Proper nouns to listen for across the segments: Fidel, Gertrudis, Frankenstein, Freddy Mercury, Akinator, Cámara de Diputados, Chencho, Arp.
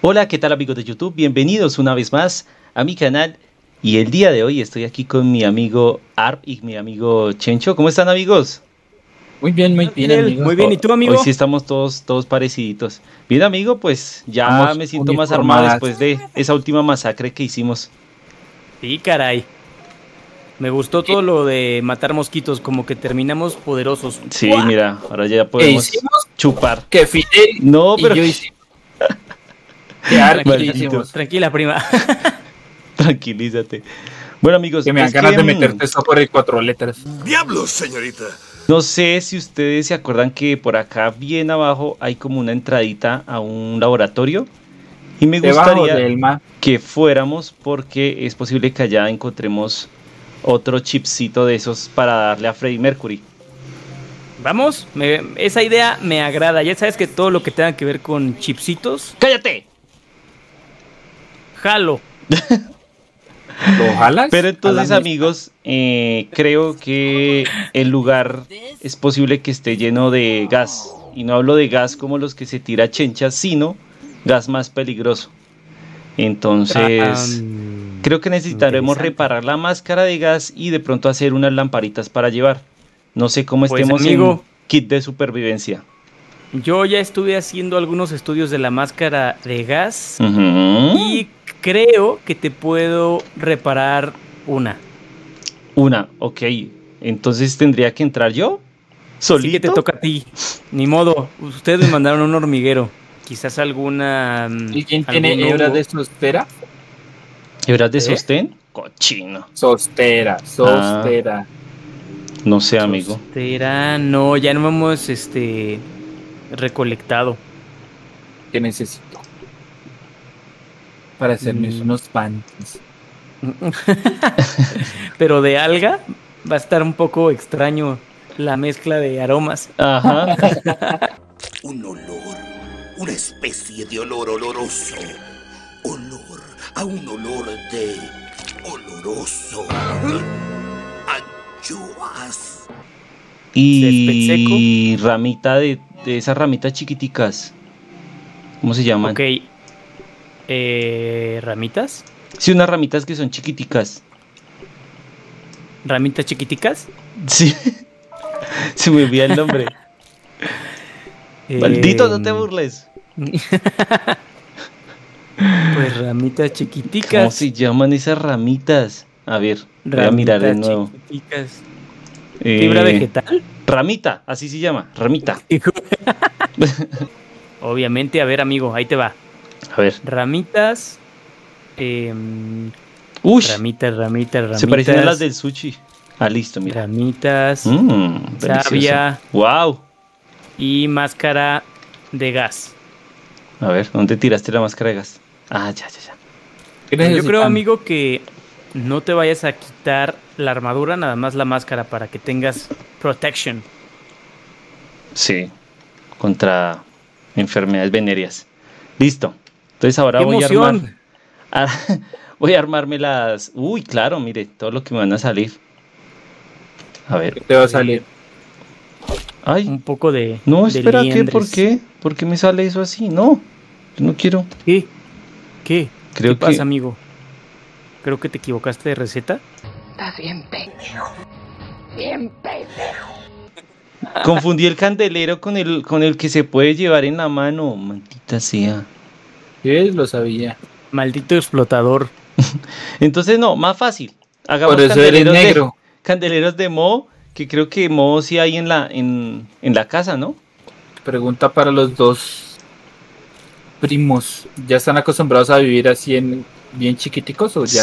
Hola, ¿qué tal amigos de YouTube? Bienvenidos una vez más a mi canal. Y el día de hoy estoy aquí con mi amigo Arp y mi amigo Chencho. ¿Cómo están, amigos? Muy bien, amigo. Muy bien, ¿y tú, amigo? Hoy sí estamos todos pareciditos. Bien, amigo, pues ya me siento más armado después de esa última masacre que hicimos. Sí, caray. Me gustó todo lo de matar mosquitos, como que terminamos poderosos. Sí, ¡guau! Mira, ahora ya podemos chupar. Que Fidel no, pero... y yo hicimos. Tranquila, prima. Tranquilízate. Bueno, amigos, que me dan ganas de meterte eso por el 4 letras. ¡Diablos, señorita! No sé si ustedes se acuerdan que por acá, bien abajo, hay como una entradita a un laboratorio. Y me gustaría que fuéramos porque es posible que allá encontremos otro chipcito de esos para darle a Freddy Mercury. Vamos, esa idea me agrada. Ya sabes que todo lo que tenga que ver con chipsitos... ¡Cállate! ¡Jalo! ¿Lo jalas? Pero entonces, amigos, creo que el lugar es posible que esté lleno de gas. Y no hablo de gas como los que se tira Chencha, sino gas más peligroso. Entonces, creo que necesitaremos reparar la máscara de gas y de pronto hacer unas lamparitas para llevar. No sé cómo estemos, amigo, en kit de supervivencia. Yo ya estuve haciendo algunos estudios de la máscara de gas. Y creo que te puedo reparar una. Una, ok. Entonces tendría que entrar yo. ¿Solito? Sí, que te toca a ti. Ni modo, ustedes me mandaron un hormiguero. Quizás alguna... ¿Y quién tiene hebras de sostera? ¿Hebras de sostén? Cochino. Sostera. No sé, amigo. Sostera, no, ya no hemos recolectado. ¿Qué necesito? Para hacerme unos panties. Pero de alga va a estar un poco extraño la mezcla de aromas. Ajá. Un olor, una especie de olor oloroso. Olor a un olor de oloroso. Anchoas. Y ramita de esas ramitas chiquiticas. ¿Cómo se llaman? Ok. ¿Ramitas? Sí, unas ramitas que son chiquiticas. ¿Ramitas chiquiticas? Sí. Se me olvidó el nombre. Maldito, no te burles. Pues ramitas chiquiticas. ¿Cómo se llaman esas ramitas? A ver, voy a mirar de nuevo. Chiquiticas. ¿Fibra vegetal? Ramita, así se llama, ramita. Obviamente, a ver, amigo, ahí te va. A ver. Ramitas. Uy. Ramitas. Se parecen a las del sushi. Ah, listo, mira. Ramitas. Savia. Wow. Y máscara de gas. A ver, ¿dónde tiraste la máscara de gas? Ah, ya. Yo creo, amigo, que no te vayas a quitar la armadura, nada más la máscara para que tengas protection. Sí, contra enfermedades venéreas. Listo. Entonces ahora voy a armarme las... Uy, claro, mire, todo lo que me van a salir. A ver. Te va a salir. Ay. Un poco de... No, espera, ¿qué? ¿Por qué? ¿Por qué me sale eso así? No, yo no quiero. ¿Qué? ¿Qué? Creo ¿Qué pasa, amigo? Creo que te equivocaste de receta. Estás bien pendejo. Bien pendejo. Confundí el candelero con el que se puede llevar en la mano. Maldita sea. ¿Qué? Lo sabía. Maldito explotador. Entonces no, más fácil. Hagamos por eso candeleros eres negro. Candeleros de moho, que creo que moho sí hay en la casa, ¿no? Pregunta para los dos primos. ¿Ya están acostumbrados a vivir así bien chiquiticos o ya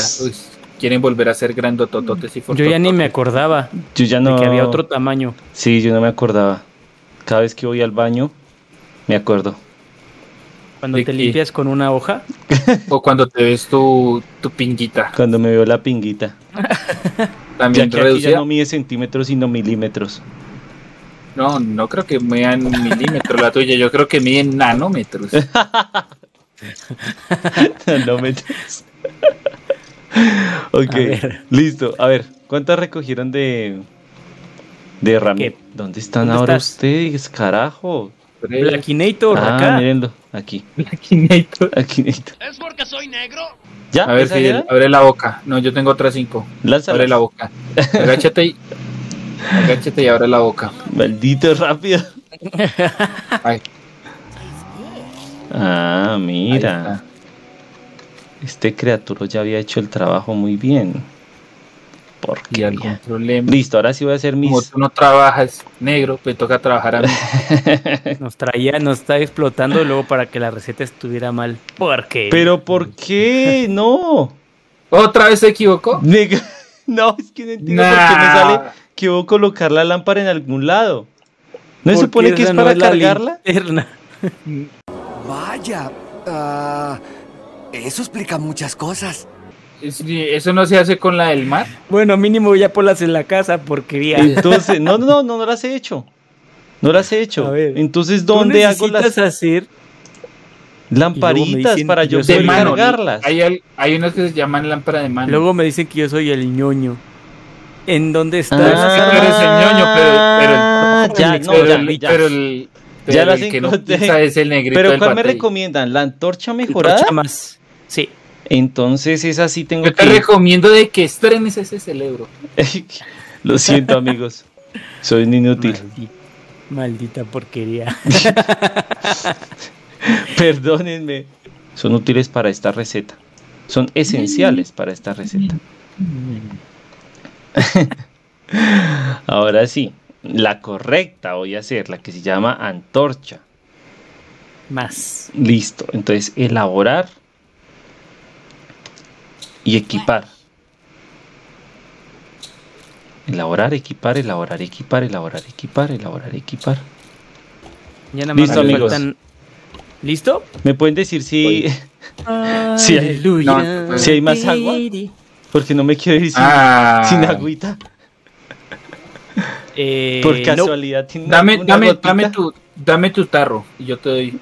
quieren volver a ser grandotototes y fortototes? Yo ya ni me acordaba. Yo ya no. De que había otro tamaño. Sí, yo no me acordaba. Cada vez que voy al baño, me acuerdo. ¿Cuando te limpias con una hoja? O cuando te ves tu pinguita. Cuando me veo la pinguita. También ya, que aquí ya no mide centímetros, sino milímetros. No, no creo que midan milímetros la tuya. Yo creo que miden nanómetros. Nanómetros. Ok, listo. A ver, ¿cuántas recogieron de Rami? ¿Dónde están ahora ustedes, carajo? Blackinator, acá. Mírenlo. Aquí. Akinator. Akinator. ¿Es porque soy negro? ¿Ya? A ver, Fidel, idea? Abre la boca. No, yo tengo otras 5. Lánzala. Abre la boca. Agáchate y abre la boca. Maldito, rápido. Ay. Ah, mira. Este criaturo ya había hecho el trabajo muy bien. Porque algún problema. Listo, ahora sí voy a hacer mis... Como tú no trabajas, negro, pues toca trabajar a mí. Nos está explotando luego para que la receta estuviera mal. ¿Por qué? ¿Pero por qué? No. ¿Otra vez se equivocó? No, es que no entiendo por qué me sale que voy a colocar la lámpara en algún lado. ¿No se supone que es para cargarla? Vaya, eso explica muchas cosas. ¿Eso no se hace con la del mar? Bueno, mínimo ya ponlas en la casa, porquería. Entonces, no las he hecho. No las he hecho. A ver, entonces, ¿dónde hago las...? Hacer lamparitas para yo poder cargarlas. Hay unas que se llaman lámpara de mano. Luego me dicen que yo soy el ñoño. ¿En dónde está? Ah, sí, eres el ñoño, pero ya las encontré. Pero ¿cuál me recomiendan? ¿La antorcha mejorada? Antorcha más, sí. Entonces esa sí tengo que... Yo te recomiendo de que estrenes ese cerebro. Lo siento, amigos. Soy un inútil. Maldita porquería. Perdónenme. Son útiles para esta receta. Son esenciales para esta receta. Ahora sí. La correcta voy a hacer. La que se llama antorcha. Más. Listo. Entonces elaborar. Y equipar. Elaborar, equipar, elaborar, equipar, elaborar, equipar, elaborar, equipar. Ya nada más. Listo, amigos. Faltan... ¿Listo? ¿Me pueden decir si... si, hay... No, si hay más agua? Porque no me quiero ir sin agüita. Por casualidad. No. Dame tu tarro y yo te doy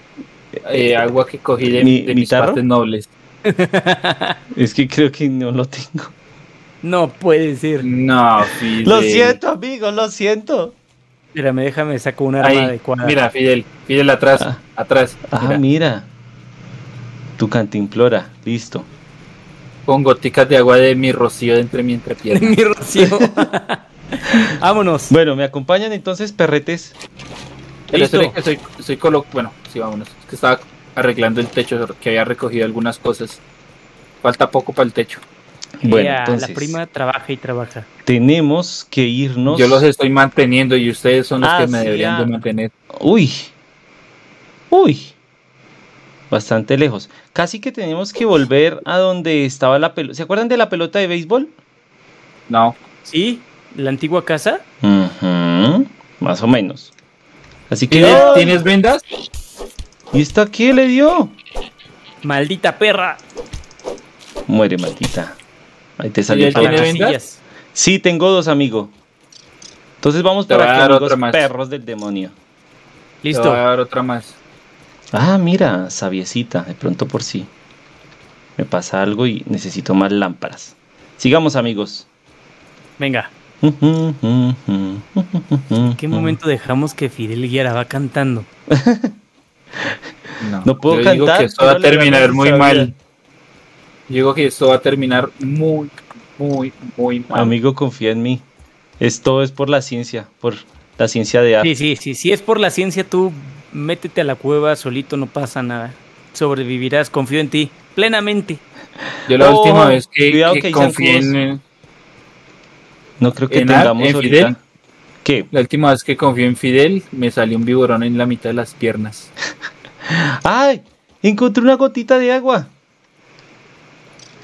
agua que cogí de mis partes nobles. Es que creo que no lo tengo. No puede ser. No, Fidel. Lo siento, amigo, lo siento. Mírame, déjame, saco un arma adecuada. Mira, Fidel, atrás, atrás. Ah, mira. Tu cantimplora, listo. Con goticas de agua de mi rocío de entre mi entrepierna. Mi rocío. Vámonos. Bueno, ¿me acompañan entonces, perretes? Listo. Bueno, sí, vámonos. Es que estaba arreglando el techo, que había recogido algunas cosas. Falta poco para el techo. Bueno, entonces, la prima trabaja y trabaja. Tenemos que irnos. Yo los estoy manteniendo y ustedes son los que me deberían de mantener. Uy. Bastante lejos. Casi que tenemos que volver a donde estaba la pelota. ¿Se acuerdan de la pelota de béisbol? No. ¿Sí? ¿La antigua casa? Uh-huh. Más o menos. Así que... ¿Tienes vendas? ¿Y esta qué le dio? Maldita perra. Muere, maldita. Ahí te salió el perro. Sí, tengo 2, amigo. Entonces vamos para acá, amigos, perros del demonio. Listo. Te voy a dar otra más. Ah, mira, sabiecita. De pronto por sí me pasa algo y necesito más lámparas. Sigamos, amigos. Venga. ¿En qué momento dejamos que Fidel Guiara va cantando? No puedo cantar. Digo que esto va a terminar muy mal. Digo que esto va a terminar muy, muy, muy mal. Amigo, confía en mí. Esto es por la ciencia, de arte. Sí. Si es por la ciencia, tú métete a la cueva solito, no pasa nada. Sobrevivirás, confío en ti plenamente. Yo la última vez que confié en... No creo que tengamos ahorita. ¿Qué? La última vez que confié en Fidel, me salió un viborón en la mitad de las piernas. ¡Ay! Encontré una gotita de agua.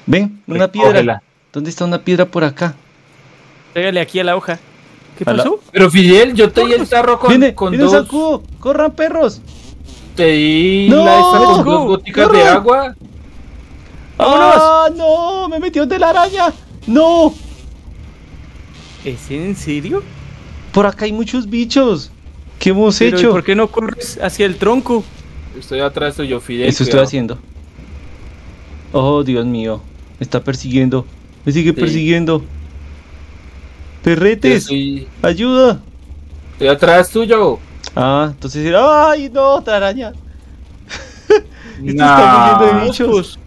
Ven, una piedra. ¿Dónde está una piedra por acá? Pégale aquí a la hoja. ¿Qué pasó? Pero Fidel, yo te di el tarro con dos. Sacudo. ¡Corran, perros! Te di con 2 goticas de agua. ¡Vámonos! ¡Ah, no! ¡Me metió de la araña! ¡No! ¿Es en serio? Por acá hay muchos bichos. ¿Qué hemos hecho? ¿Por qué no corres hacia el tronco? Estoy atrás de yo, Fidel. Eso estoy haciendo. Oh, Dios mío. Me está persiguiendo. Me sigue persiguiendo. Perretes, ayuda. Estoy atrás tuyo. Ah, entonces... ¡Ay, no, taraña! Están de bichos.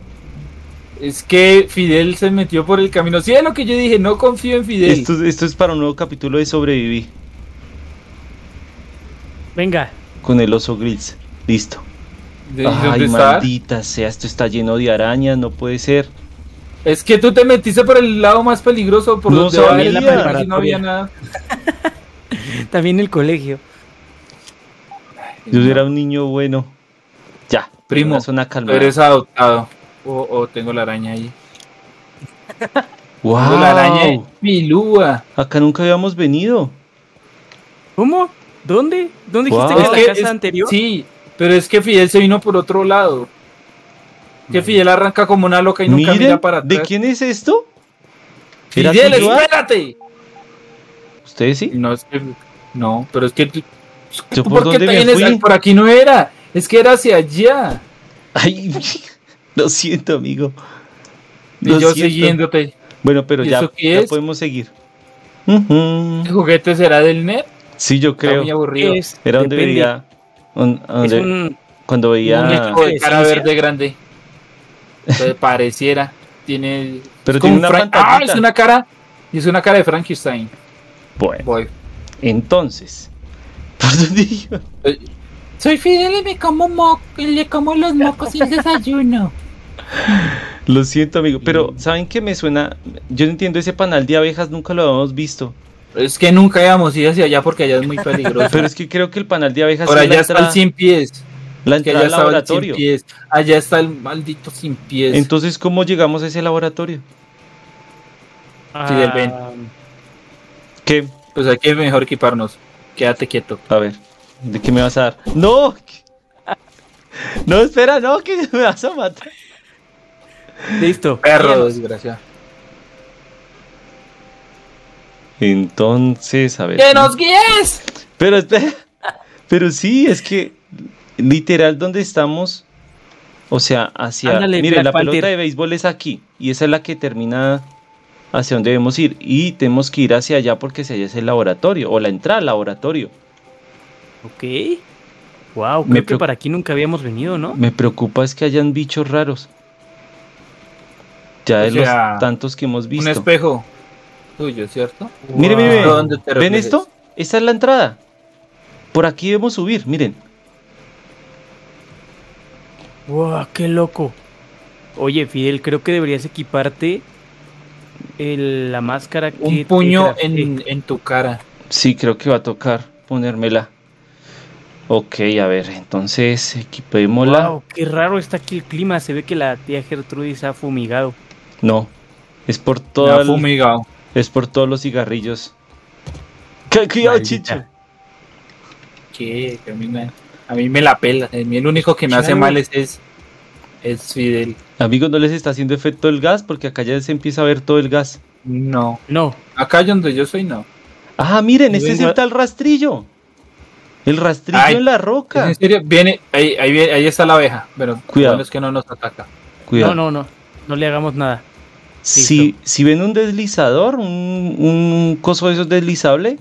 Es que Fidel se metió por el camino. Sí, es lo que yo dije, no confío en Fidel. Esto es para un nuevo capítulo de Sobreviví. Venga. Con el oso gris. Listo. Ay, maldita sea, esto está lleno de arañas, no puede ser. Es que tú te metiste por el lado más peligroso, por donde no había nada. También el colegio. Yo era un niño bueno. Ya, primo, eres adoptado. Oh, tengo la araña ahí. Wow. Tengo la araña pilúa. Acá nunca habíamos venido. ¿Cómo? ¿Dónde? ¿Dónde dijiste que era la casa anterior? Sí, pero es que Fidel se vino por otro lado. Que Fidel arranca como una loca y nunca mira para atrás. ¿De quién es esto? ¡Fidel, espérate! ¿Ustedes sí? No, es que, no, pero es que... ¿Yo por dónde me fui? Por aquí no era. Es que era hacia allá. Ay, lo siento, amigo. Lo siento. Siguiéndote. Bueno, pero ya podemos seguir. ¿El juguete será del NET? Sí, yo creo. Muy aburrido. Era donde veía... cuando veía... Un muñeco de cara verde grande. Pareciera. Tiene... Pero tiene una pantallita. Ah, es una cara de Frankenstein. Bueno. Entonces... Soy Fidel y me como los mocos sin desayuno. Lo siento, amigo, pero ¿saben qué me suena? Yo no entiendo, ese panal de abejas nunca lo habíamos visto. Es que nunca habíamos ido hacia allá porque allá es muy peligroso. Pero es que creo que el panal de abejas... Por allá está el sin pies. La entrada al laboratorio. Allá está el maldito sin pies. Entonces, ¿cómo llegamos a ese laboratorio? Fidel, ven. ¿Qué? Pues hay que mejor equiparnos. Quédate quieto. A ver, ¿de qué me vas a dar? ¡No! No, espera, no, que me vas a matar. Listo. Perro, desgraciado. Entonces, a ver. ¡Que nos guíes! Pero espera. Pero sí, es que literal, donde estamos, o sea, hacia... Ándale, mire, la pelota de béisbol es aquí, y esa es la que termina... hacia dónde debemos ir, y tenemos que ir hacia allá porque hacia allá es el laboratorio, o la entrada al laboratorio. Ok. Wow, creo que para aquí nunca habíamos venido, ¿no? Me preocupa es que hayan bichos raros. Ya de los tantos que hemos visto. Un espejo tuyo, ¿cierto? Wow. Miren, miren, ¿ven esto? Esta es la entrada. Por aquí debemos subir, miren. Wow, qué loco. Oye, Fidel, creo que deberías equiparte... la máscara que... Un puño en tu cara. Sí, creo que va a tocar ponérmela. Ok, a ver, entonces equipémosla. Wow, qué raro está aquí el clima. Se ve que la tía Gertrudis ha fumigado. No, es por todo fumigado. Es por todos los cigarrillos. ¡Qué cuidado, chicho! ¿Qué? A mí me la pela. A mí el único que me hace mal es Fidel. Amigos, ¿no les está haciendo efecto el gas? Porque acá ya se empieza a ver todo el gas. No, no. Acá donde yo soy, no. Ah, miren, este es el tal rastrillo. El rastrillo en la roca. En serio, viene, ahí está la abeja. Pero cuidado. Es que no nos ataca. Cuidado. No, no, no. No le hagamos nada. Si ven un deslizador, un coso de esos deslizable,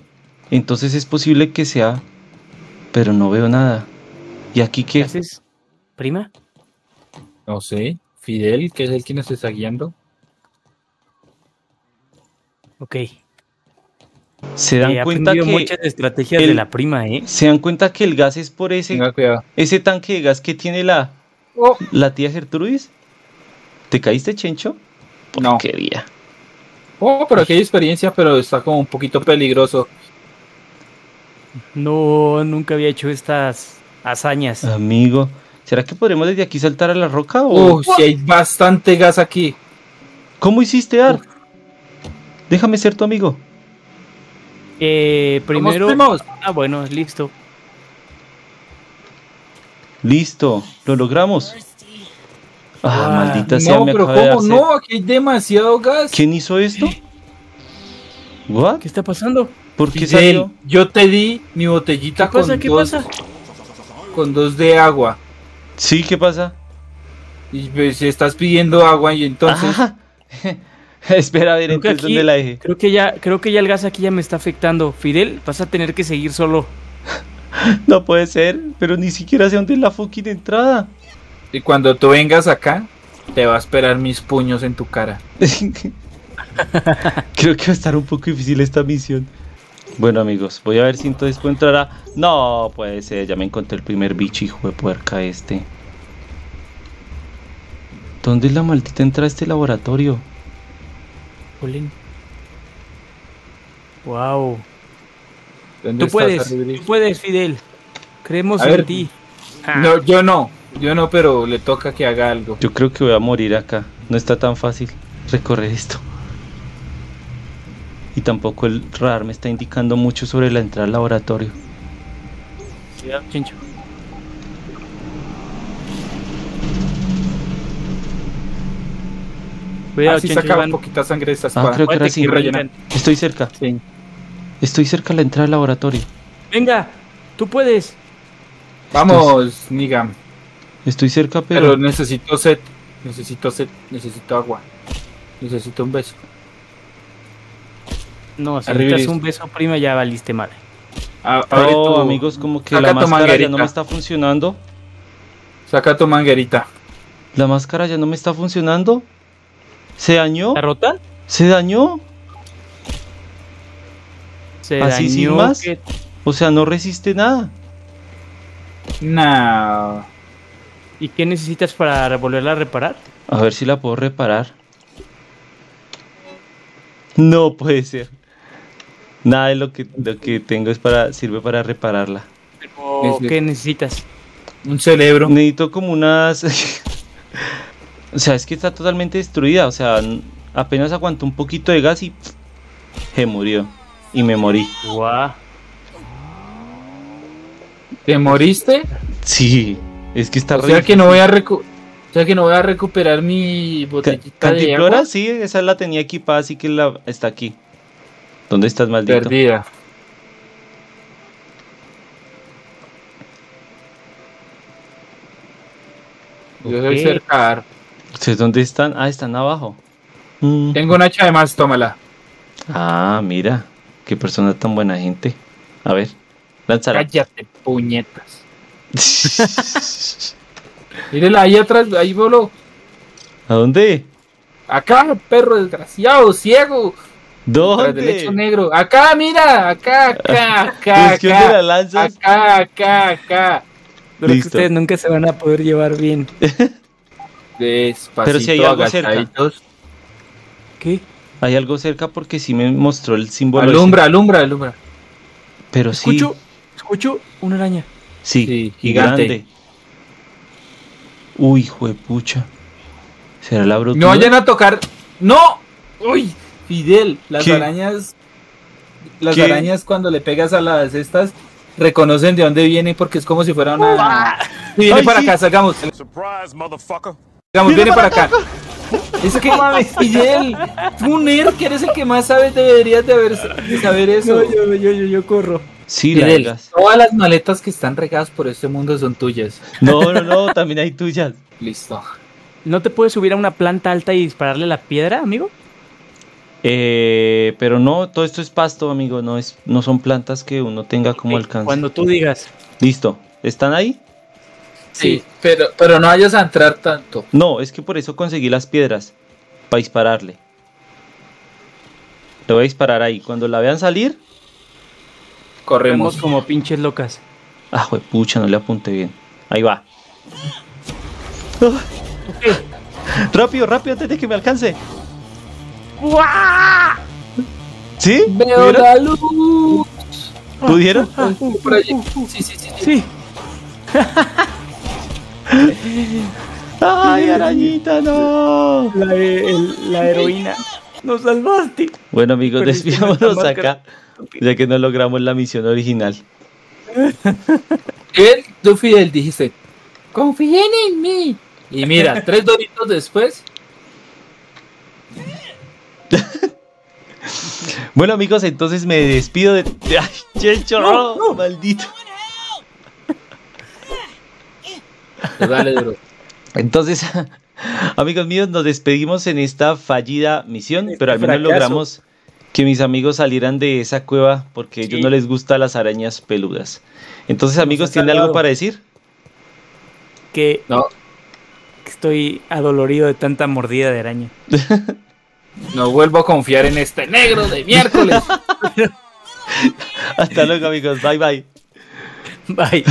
entonces es posible que sea. Pero no veo nada. ¿Y aquí qué? ¿Qué haces, prima? No sé, Fidel, que es el que nos está guiando. Ok. Se dan cuenta que muchas estrategias de la prima, Se dan cuenta que el gas es por ese tanque de gas que tiene la tía Gertrudis. ¿Te caíste, Chencho? Porquería. No. Oh, pero aquí hay experiencia, pero está como un poquito peligroso. No, nunca había hecho estas hazañas. Amigo. ¿Será que podremos desde aquí saltar a la roca? Si hay bastante gas aquí. ¿Cómo hiciste, Arp? Déjame ser tu amigo. Primero... Ah, bueno, listo. Listo, lo logramos. Maldita sea, me acabé de hacer. No, aquí hay demasiado gas. ¿Quién hizo esto? ¿What? ¿Qué está pasando? ¿Por qué salió? Yo te di mi botellita con dos de agua. Sí, ¿qué pasa? Y pues estás pidiendo agua y entonces... Espera, a ver, entonces ¿dónde la dejé? Creo que ya el gas aquí ya me está afectando. Fidel, vas a tener que seguir solo. No puede ser, pero ni siquiera sé dónde es la fucking entrada. Y cuando tú vengas acá, te va a esperar mis puños en tu cara. Creo que va a estar un poco difícil esta misión. Bueno, amigos, voy a ver si entonces puedo entrar a... No, pues ya me encontré el primer bicho, hijo de puerca este. ¿Dónde es la maldita entrada a este laboratorio? Olín. Wow. Tú puedes, Fidel. Creemos en ti. No, yo no, pero le toca que haga algo. Yo creo que voy a morir acá. No está tan fácil recorrer esto. Y tampoco el radar me está indicando mucho sobre la entrada al laboratorio. Cuidado, Chencho. Cuidado, Chencho. Así sacaban poquita sangre de esta espada. Creo que ahora sí. Estoy cerca. Sí. Estoy cerca de la entrada al laboratorio. Venga, tú puedes. Vamos, Nigam. Estoy cerca, pero... Pero necesito sed. Necesito agua. Necesito un beso. No, si necesitas un beso, prima, ya valiste madre. Ahorita, amigos, como que la máscara ya no me está funcionando. Saca tu manguerita. La máscara ya no me está funcionando. ¿Se dañó? ¿La rotan? ¿Se dañó? ¿Se así dañó sin más? Que... O sea, no resiste nada. No. ¿Y qué necesitas para volverla a reparar? A ver si la puedo reparar. No puede ser. Nada de lo que tengo es sirve para repararla. Pero, ¿qué necesitas? Un cerebro. Necesito como unas... O sea, es que está totalmente destruida. O sea, apenas aguantó un poquito de gas y... se murió. Y me morí. Guau. ¿Te moriste? Sí. Es que está... O sea que no voy a recuperar mi botellita de agua. Sí, esa la tenía equipada, así que está aquí. ¿Dónde estás, maldito? Perdida. Yo soy cercar. ¿Ustedes dónde están? Ah, están abajo. Tengo un hacha además, tómala. Ah, mira. Qué persona tan buena gente. A ver, lánzala. Cállate, puñetas. Mírela, ahí atrás, ahí voló. ¿A dónde? Acá, perro desgraciado, ciego. ¿Dónde? Del lecho negro. Acá, mira, acá. ¿Qué onda la lanzas? Acá. Creo que ustedes nunca se van a poder llevar bien. Despacito. Pero si hay algo agachaditos. Cerca. ¿Qué? Hay algo cerca porque sí me mostró el símbolo. Alumbra. Pero escucho una araña. Sí, gigante. Uy, juepucha. ¿Será la brutura? No vayan a tocar. ¡No! ¡Uy! Fidel, las arañas. Las arañas, cuando le pegas a las estas, reconocen de dónde viene porque es como si fuera una. Viene para acá, salgamos. Surprise, motherfucker. Viene para acá. Es que mames, Fidel. Tú, nerd, que eres el que más sabes, deberías de saber eso. No, yo corro. Sí, Fidel, todas las maletas que están regadas por este mundo son tuyas. No, también hay tuyas. Listo. ¿No te puedes subir a una planta alta y dispararle la piedra, amigo? Pero no, todo esto es pasto, amigo. No son plantas que uno tenga como alcance. Cuando tú digas. Listo. ¿Están ahí? Sí. Pero no vayas a entrar tanto. No, es que por eso conseguí las piedras. Para dispararle. Lo voy a disparar ahí. Cuando la vean salir... Corremos como pinches locas. Ah, juepucha, no le apunté bien. Ahí va. Okay. Rápido, antes de que me alcance. ¡Uah! ¿Sí? Veo la luz. ¿Pudieron? Sí. Ay, arañita, no. La heroína. Nos salvaste. Bueno, amigos, despidámonos acá. Ya que no logramos la misión original. Tú, Fidel, dijiste: confíen en mí. Y mira, 3 doritos después. Bueno, amigos, entonces me despido de... ¡Ay, Chencho! No, maldito. Dale, bro. Entonces, amigos míos, nos despedimos en esta fallida misión, pero al menos logramos que mis amigos salieran de esa cueva porque a ellos no les gustan las arañas peludas. Entonces, amigos, ¿tiene algo para decir? Que no. Estoy adolorido de tanta mordida de araña. No vuelvo a confiar en este negro de miércoles. Hasta luego, amigos. Bye, bye. Bye.